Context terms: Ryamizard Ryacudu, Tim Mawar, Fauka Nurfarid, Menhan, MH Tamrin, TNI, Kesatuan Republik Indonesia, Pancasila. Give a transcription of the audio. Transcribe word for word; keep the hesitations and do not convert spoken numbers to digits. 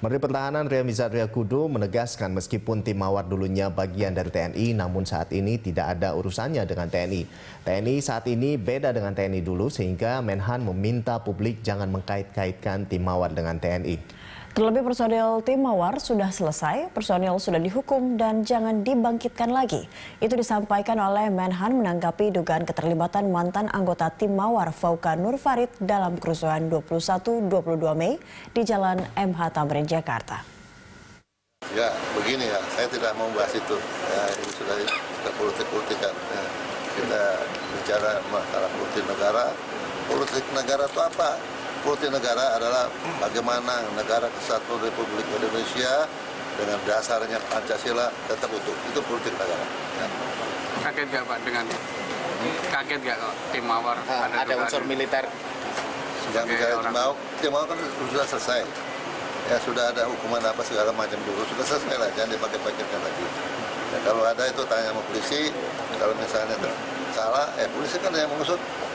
Menteri Pertahanan Ryamizard Ryacudu menegaskan meskipun Tim Mawar dulunya bagian dari T N I, namun saat ini tidak ada urusannya dengan T N I. T N I saat ini beda dengan T N I dulu, sehingga Menhan meminta publik jangan mengkait-kaitkan Tim Mawar dengan T N I. Terlebih personil Tim Mawar sudah selesai, personil sudah dihukum dan jangan dibangkitkan lagi. Itu disampaikan oleh Menhan menanggapi dugaan keterlibatan mantan anggota Tim Mawar Fauka Nurfarid dalam kerusuhan dua puluh satu dua puluh dua Mei di Jalan M H Tamrin, Jakarta. Ya, begini ya, saya tidak mau bahas itu. Ya, ini sudah kita politik-politikan. Ya, kita bicara masalah politik negara. Politik negara itu apa? Politik negara adalah bagaimana negara Kesatuan Republik Indonesia dengan dasarnya Pancasila tetap utuh. Itu politik negara. Ya. Kaget nggak Pak dengan kaget nggak Tim Mawar? Nah, ada, ada unsur militer. Yang bicara Tim Mawar, Tim Mawar kan sudah selesai. Ya sudah ada hukuman apa segala macam dulu, sudah selesai lah, jangan dipakai-pakaikan lagi. Ya, kalau ada itu tanya sama polisi, kalau misalnya salah, eh polisi kan yang mengusut.